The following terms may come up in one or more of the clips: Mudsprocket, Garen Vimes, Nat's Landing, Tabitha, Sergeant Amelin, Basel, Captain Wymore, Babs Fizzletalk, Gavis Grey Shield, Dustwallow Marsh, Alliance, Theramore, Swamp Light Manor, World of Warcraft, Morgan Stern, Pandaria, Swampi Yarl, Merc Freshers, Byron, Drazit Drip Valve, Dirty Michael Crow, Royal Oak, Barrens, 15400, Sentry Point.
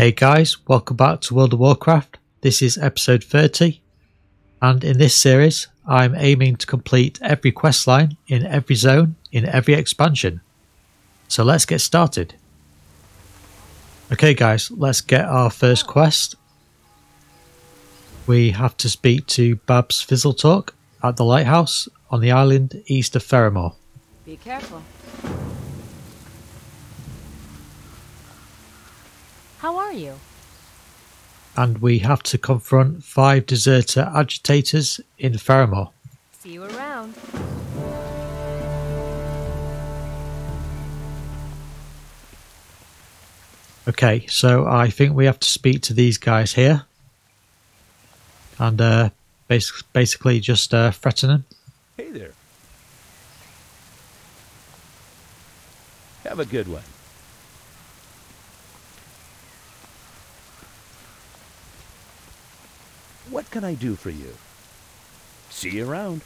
Hey guys, welcome back to World of Warcraft. This is episode 30, and in this series I'm aiming to complete every questline in every zone in every expansion. So let's get started. Okay guys, let's get our first quest. We have to speak to Babs Fizzletalk at the lighthouse on the island east of Theramore. Be careful. How are you? And we have to confront 5 deserter agitators in Theramore. See you around. Okay, so I think we have to speak to these guys here. And basically just threaten them. Hey there. Have a good one. What can I do for you? See you around.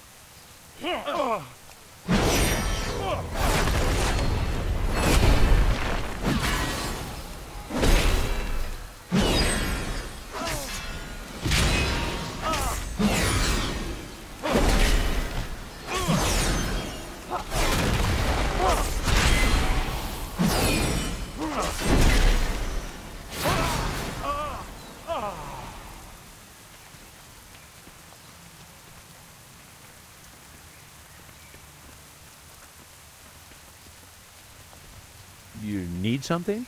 You need something?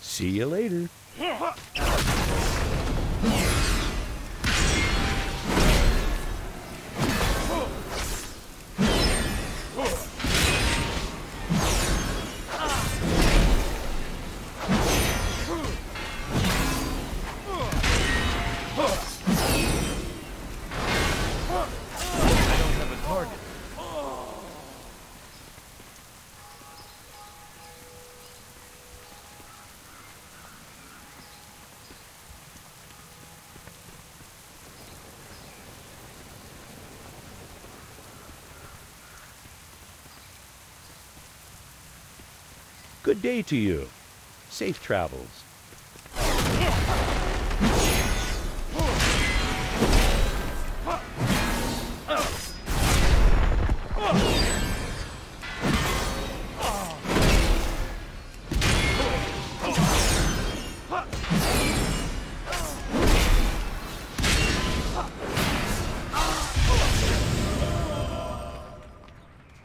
See you later. Good day to you. Safe travels.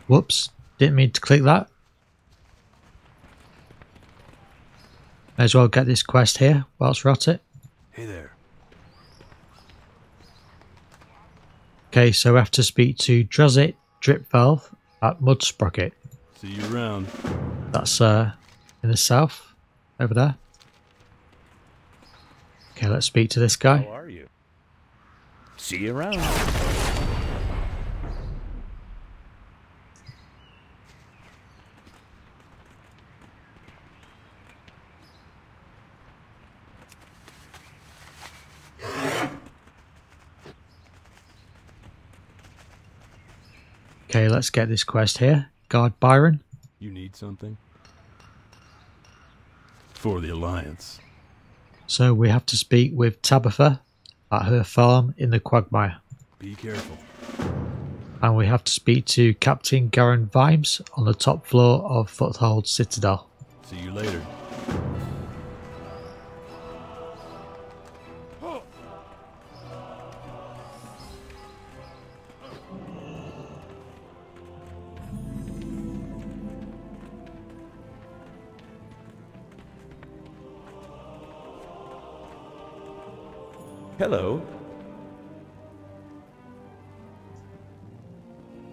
Whoops, didn't mean to click that. May as well get this quest here whilst we're at it. Hey there. Okay, so we have to speak to Drazit Drip Valve at Mudsprocket. See you around. That's in the south, over there. Okay, let's speak to this guy. How are you? See you around. Okay, let's get this quest here. Guard Byron. You need something? For the Alliance. So we have to speak with Tabitha at her farm in the Quagmire. Be careful. And we have to speak to Captain Garen Vimes on the top floor of Foothold Citadel. See you later. Hello.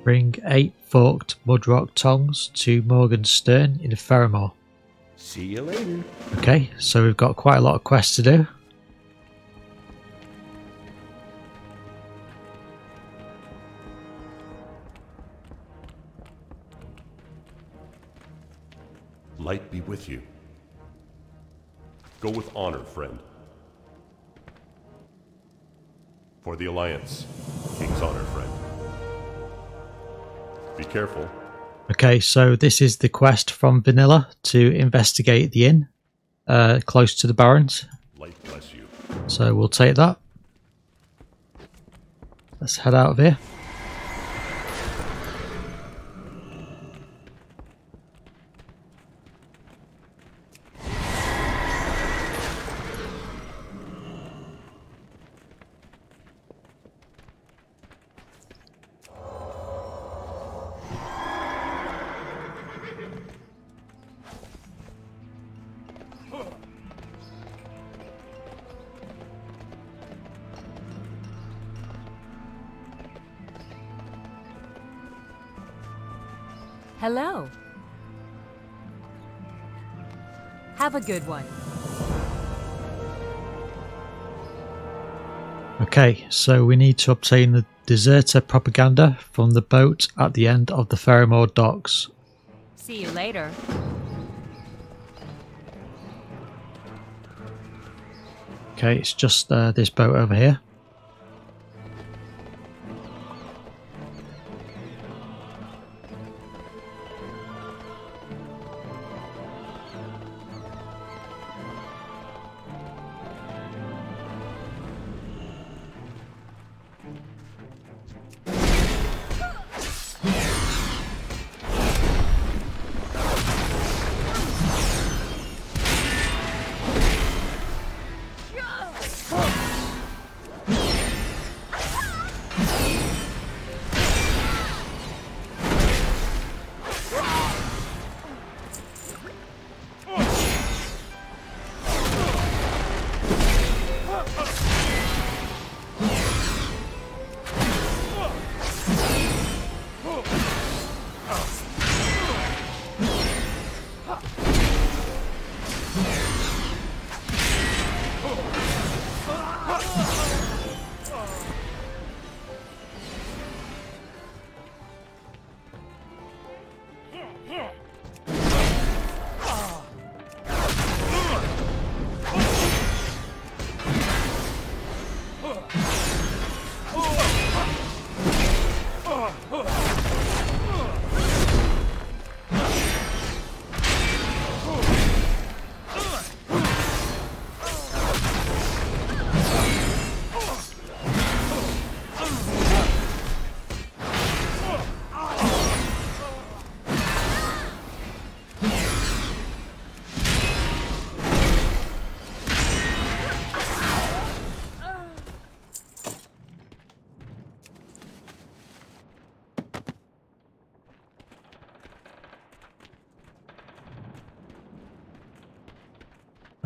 Bring 8 forked mudrock tongs to Morgan Stern in Theramore. See you later. Okay, so we've got quite a lot of quests to do. Light be with you. Go with honor, friend. For the Alliance. King's honor, friend. Be careful. Okay, so this is the quest from Vanilla to investigate the inn. close to the Barrens. Life bless you. So we'll take that. Let's head out of here. Hello. Have a good one. Okay, so we need to obtain the deserter propaganda from the boat at the end of the Theramore docks. See you later. Okay, it's just this boat over here.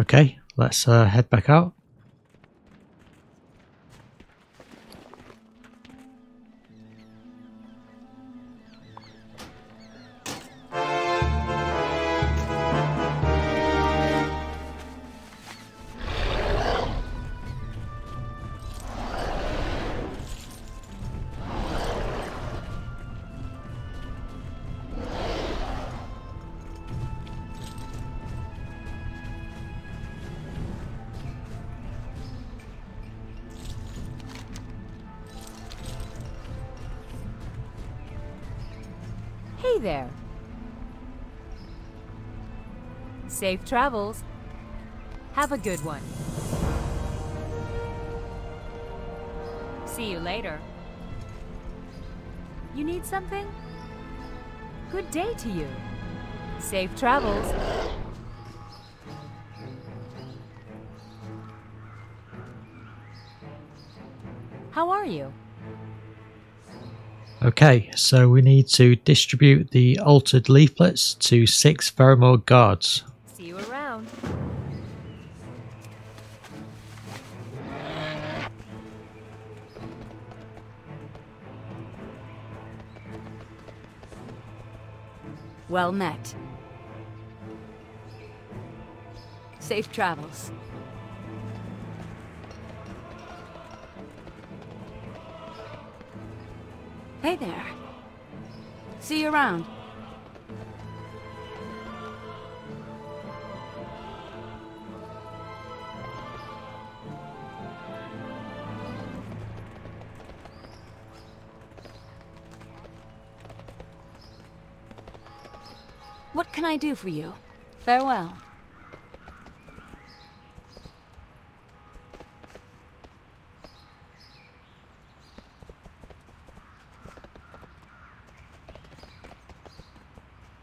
Okay, let's head back out. There. Safe travels. Have a good one. See you later. You need something? Good day to you. Safe travels. How are you? Okay, so we need to distribute the altered leaflets to 6 Theramore guards. See you around. Well met. Safe travels. Hey there. See you around. What can I do for you? Farewell.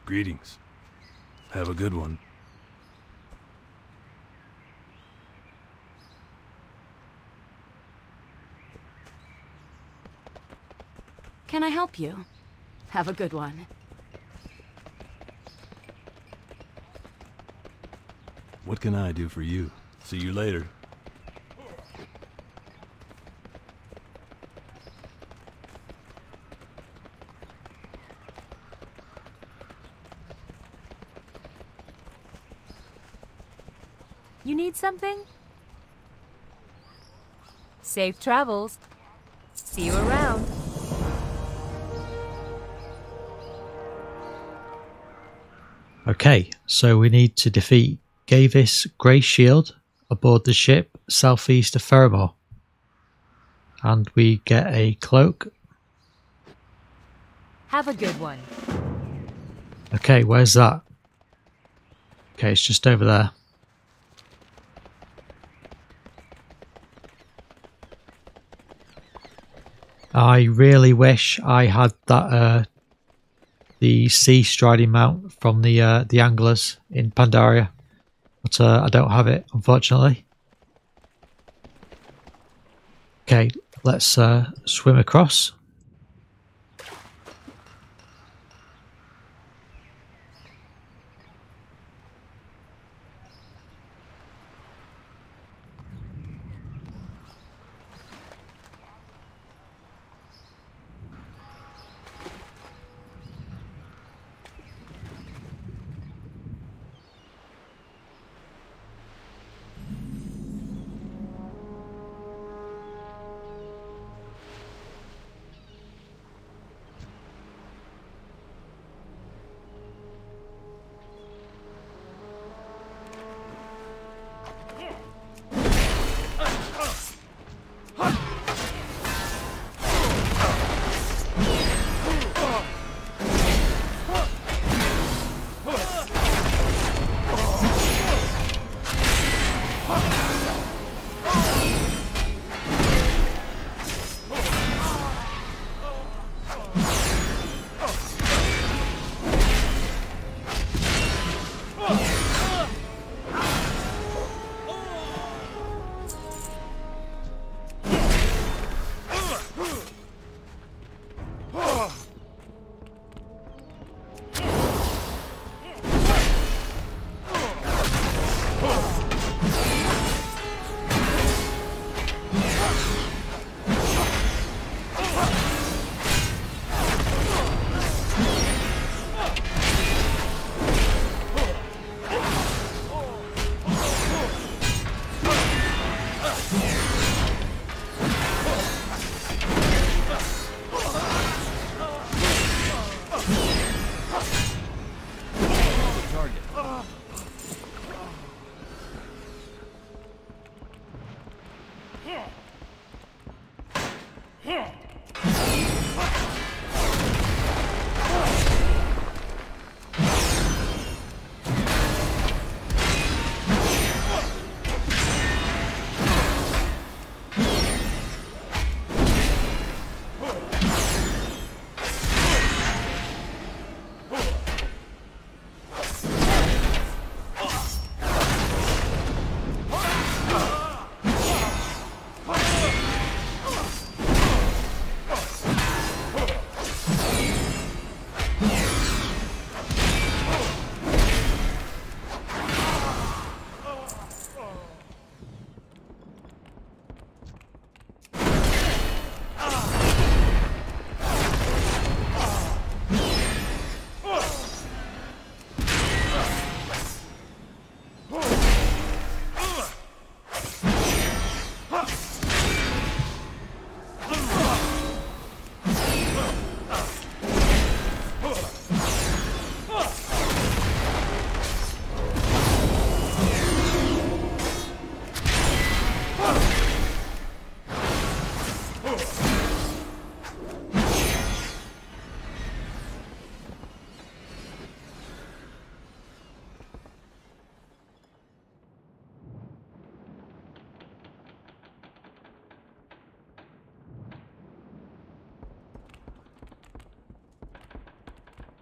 Greetings. Have a good one. Can I help you? Have a good one. What can I do for you? See you later. You need something? Safe travels. See you around. Okay, so we need to defeat Gavis Grey Shield aboard the ship southeast of Theramore. And we get a cloak. Have a good one. Okay, where's that? Okay, it's just over there. I really wish I had that the sea striding mount from the anglers in Pandaria, but I don't have it, unfortunately. Okay, let's swim across.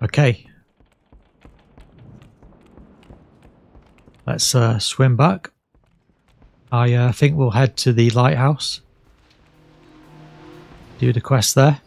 Okay, Let's swim back. I think we'll head to the lighthouse. Do the quest there.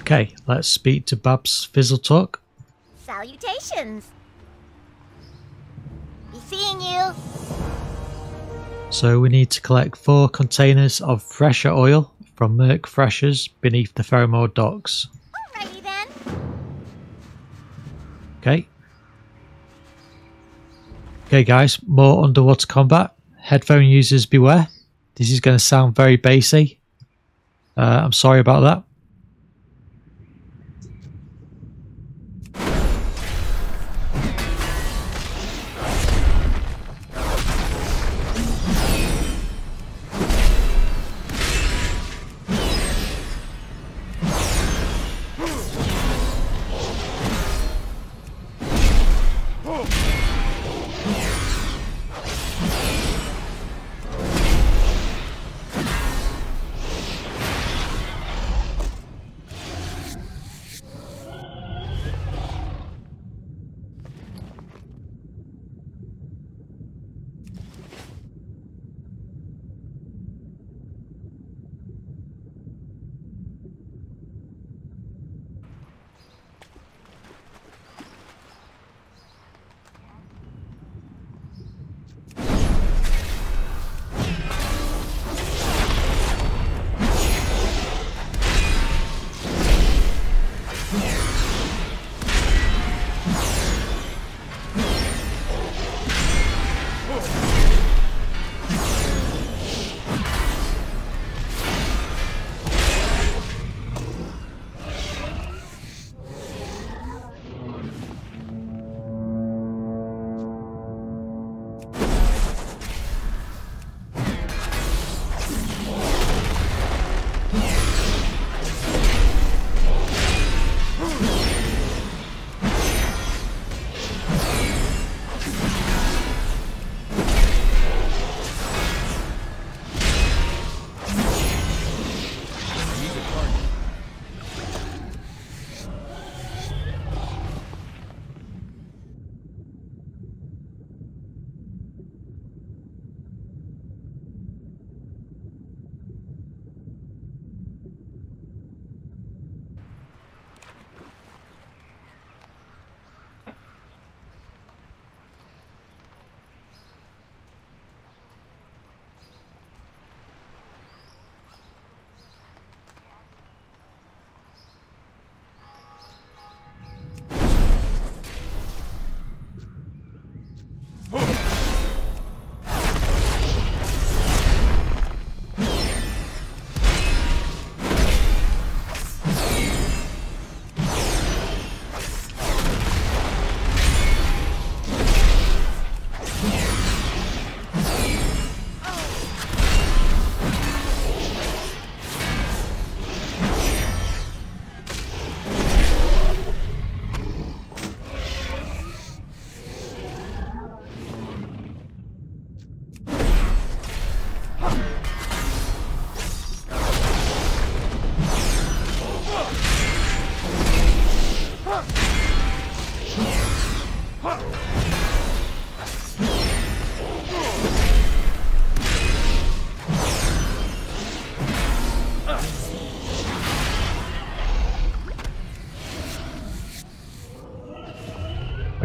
Okay, let's speak to Babs Fizzletalk. Salutations! Be seeing you! So we need to collect 4 containers of fresher oil from Merc Freshers beneath the Theramore docks. Alrighty then! Okay. Okay guys, more underwater combat. Headphone users beware. This is going to sound very bassy. I'm sorry about that.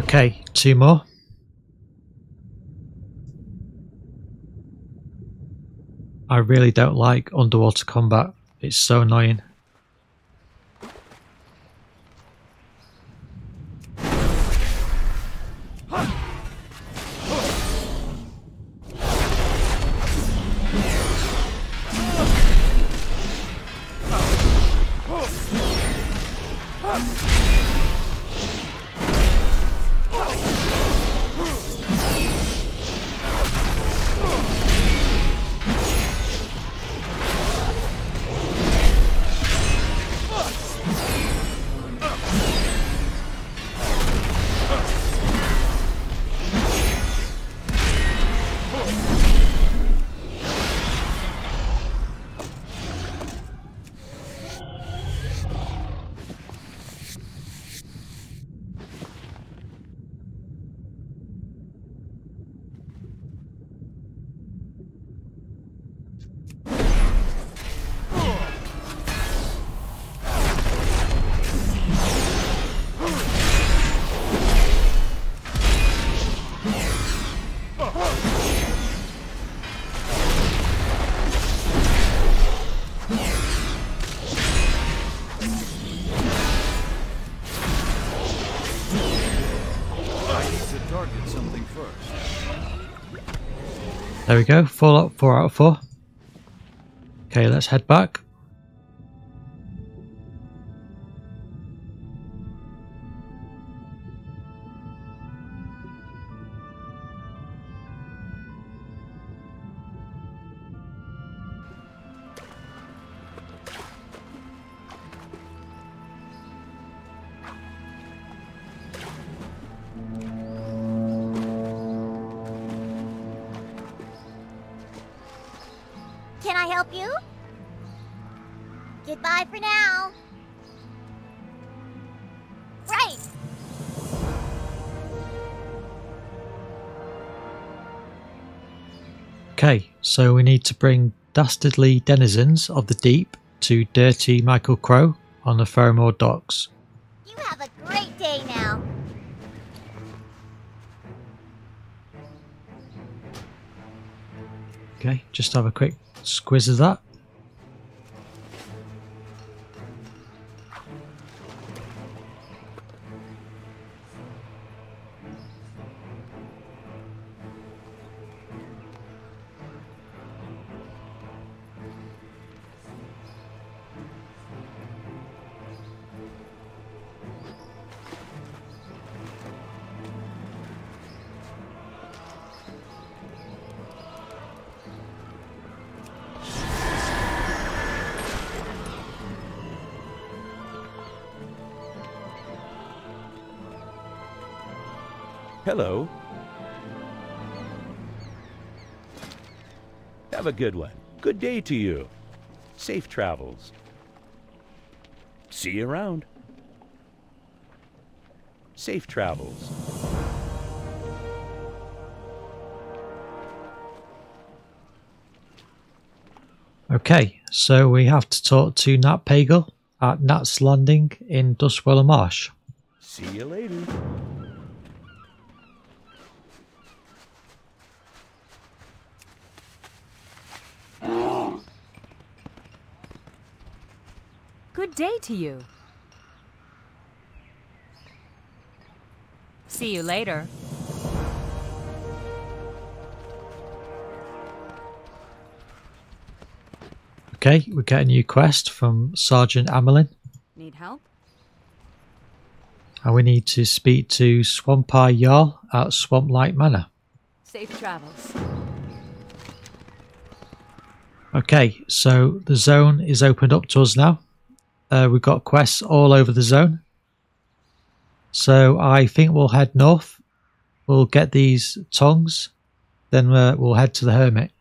Okay, two more. I really don't like underwater combat. It's so annoying. There we go, 4 out of 4. Okay, let's head back. So we need to bring dastardly denizens of the deep to Dirty Michael Crow on the Theramore docks. You have a great day now. Okay, just have a quick squiz of that. Hello. Have a good one. Good day to you. Safe travels. See you around. Safe travels. Okay, so we have to talk to Nat Pagel at Nat's Landing in Dustwallow Marsh. See you later. Good day to you. See you later. Okay, we get a new quest from Sergeant Amelin. Need help? And we need to speak to Swampi Yarl at Swamp Light Manor. Safe travels. Okay, so the zone is opened up to us now. We've got quests all over the zone, so I think we'll head north. We'll get these tongs, then we'll head to the hermit.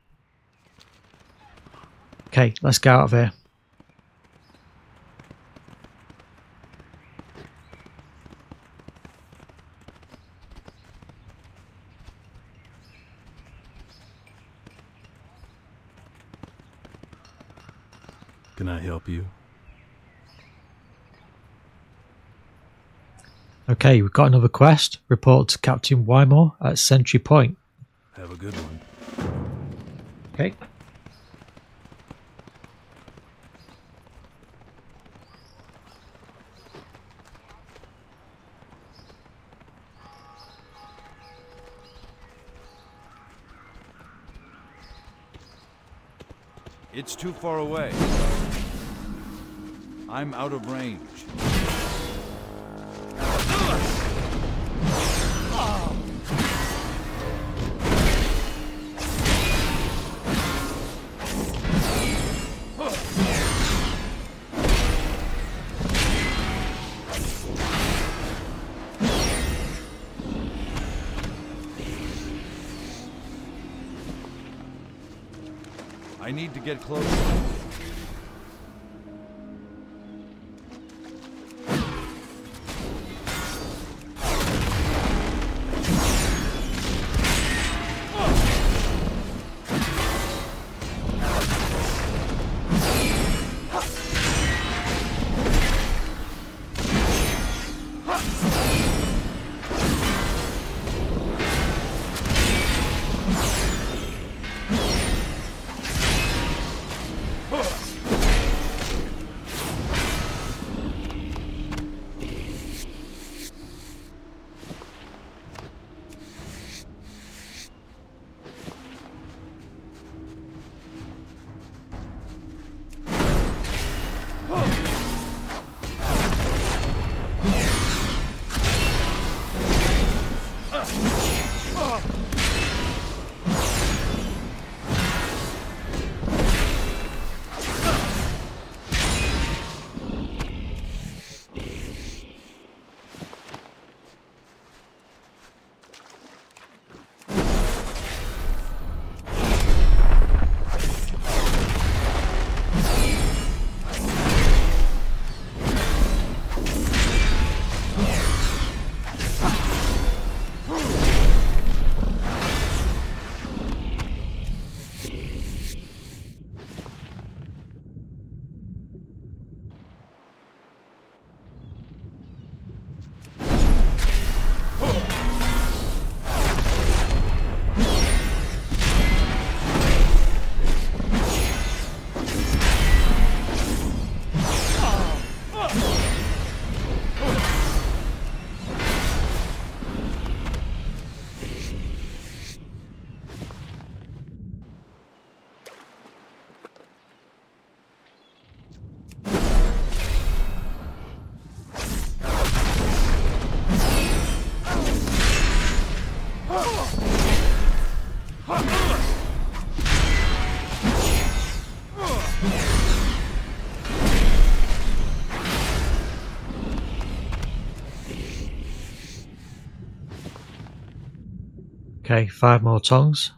Okay, let's get out of here. Can I help you? Okay, we've got another quest. Report to Captain Wymore at Sentry Point. Have a good one. Okay. It's too far away. I'm out of range. I need to get close. Okay, 5 more tongs.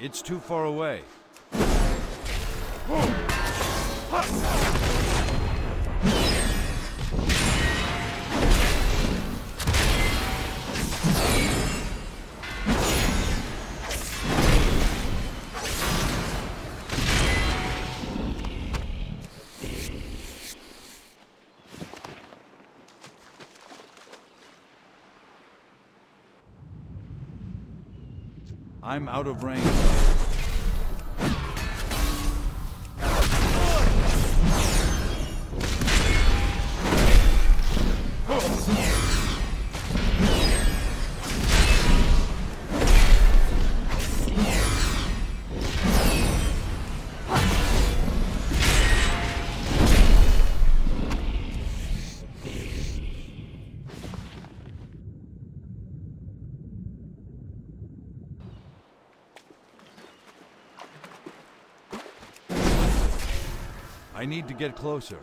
It's too far away. I'm out of range. I need to get closer.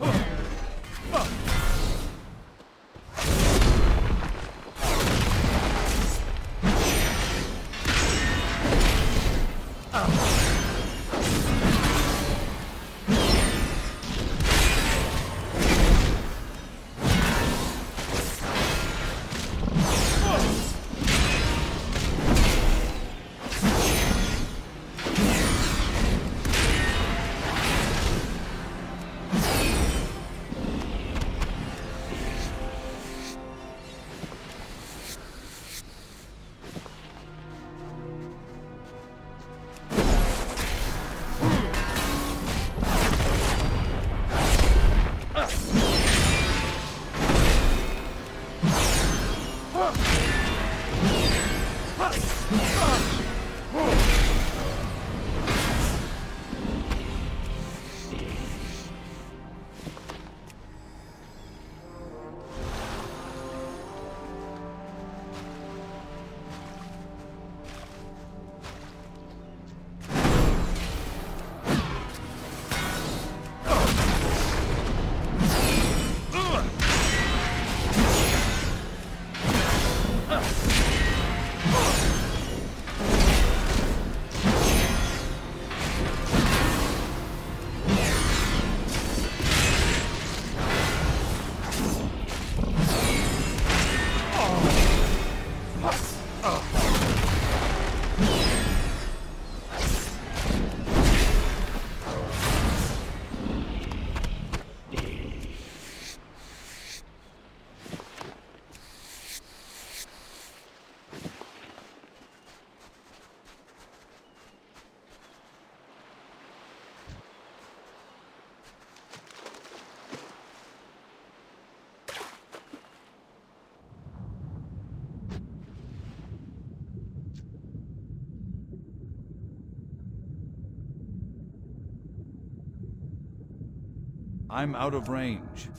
I'm out of range.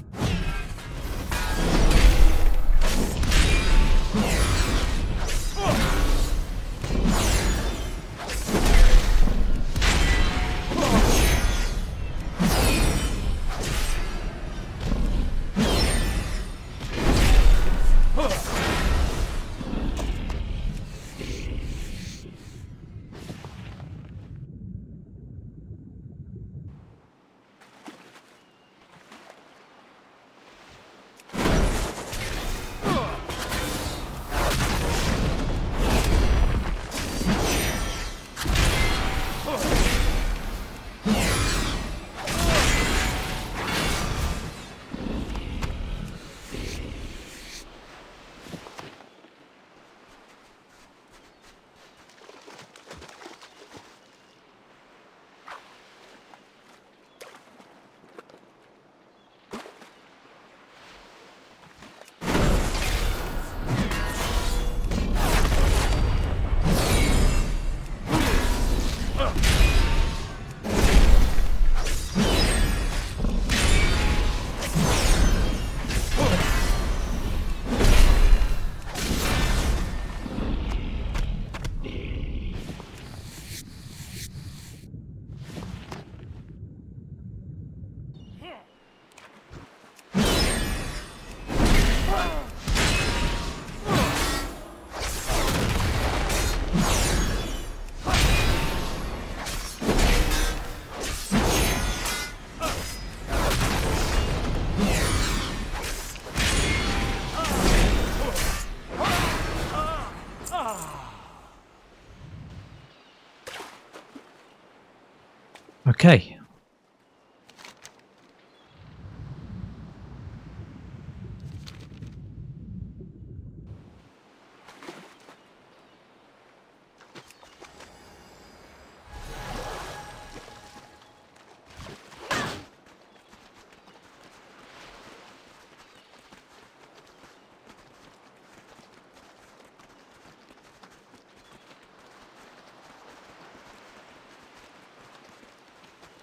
Okay.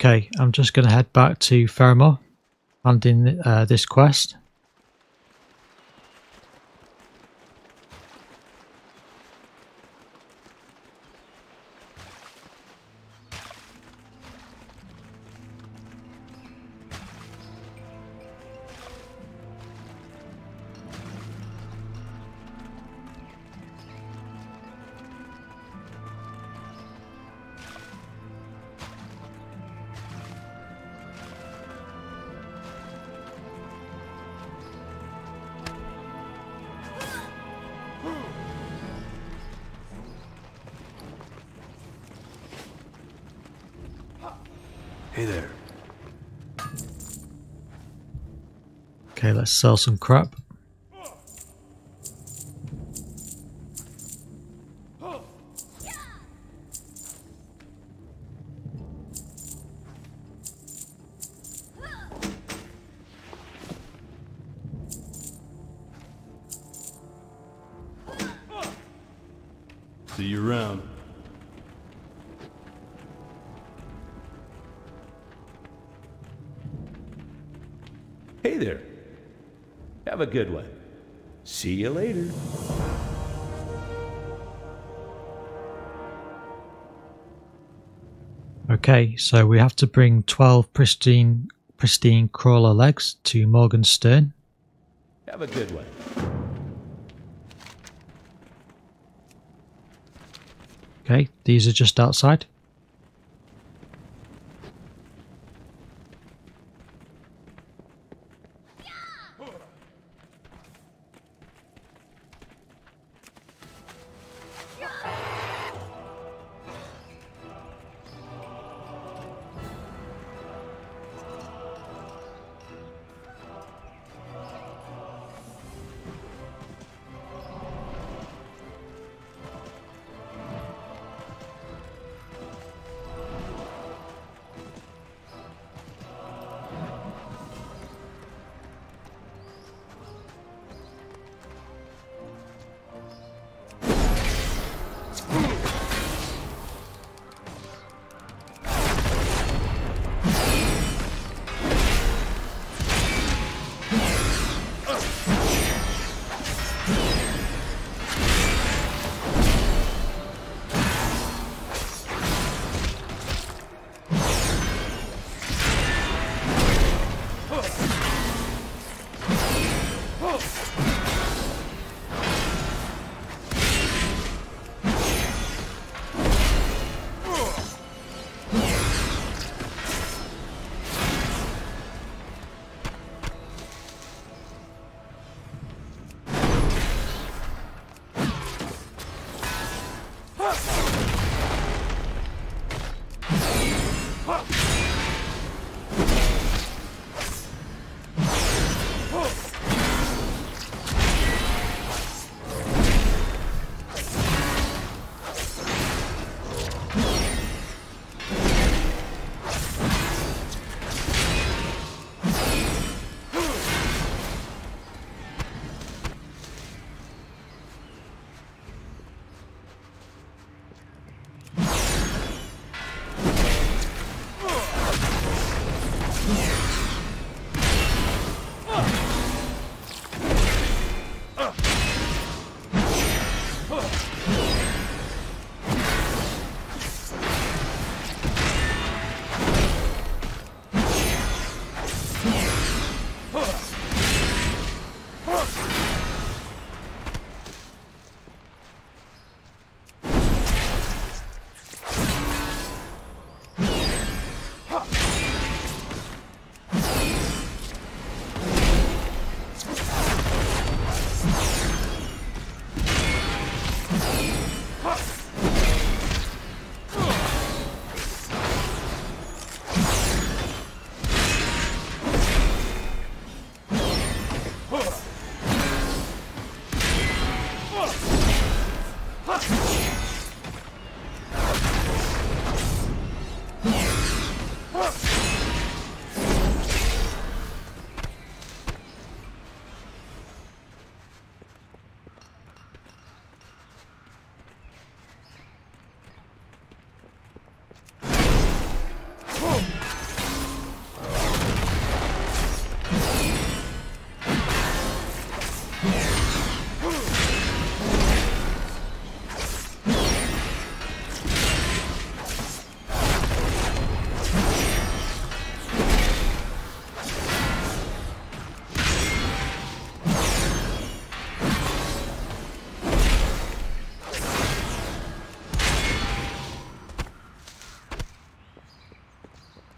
Okay, I'm just going to head back to Theramore, ending this quest. Hey there. Okay, let's sell some crap. See you around. Have a good one. See you later. Okay, so we have to bring 12 pristine crawler legs to Morgan Stern. Have a good one. Okay, these are just outside.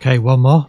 Okay, one more.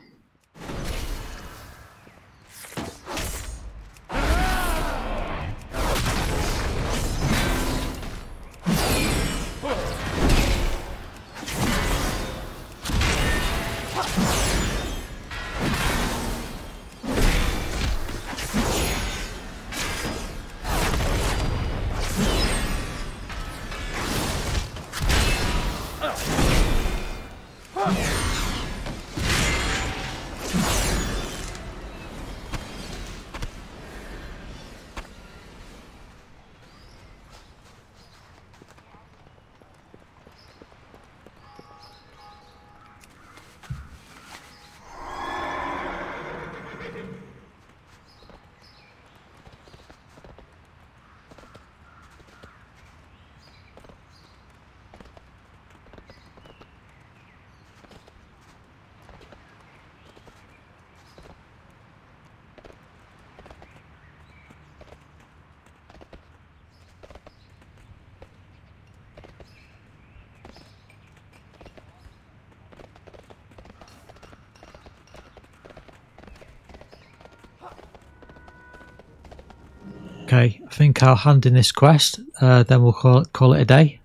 Okay, I think I'll hand in this quest, then we'll call it a day.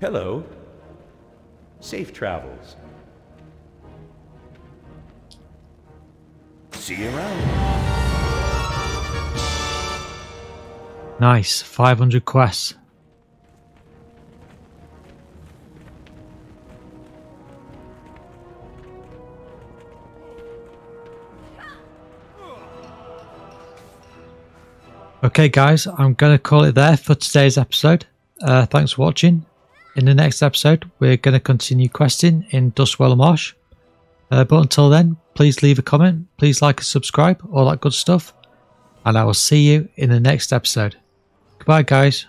Hello. Safe travels. See you around. Nice, 500 quests. Okay guys, I'm going to call it there for today's episode. Thanks for watching. In the next episode, we're going to continue questing in Dustwallow Marsh. But until then, please leave a comment, please like and subscribe, all that good stuff. And I will see you in the next episode. Goodbye guys.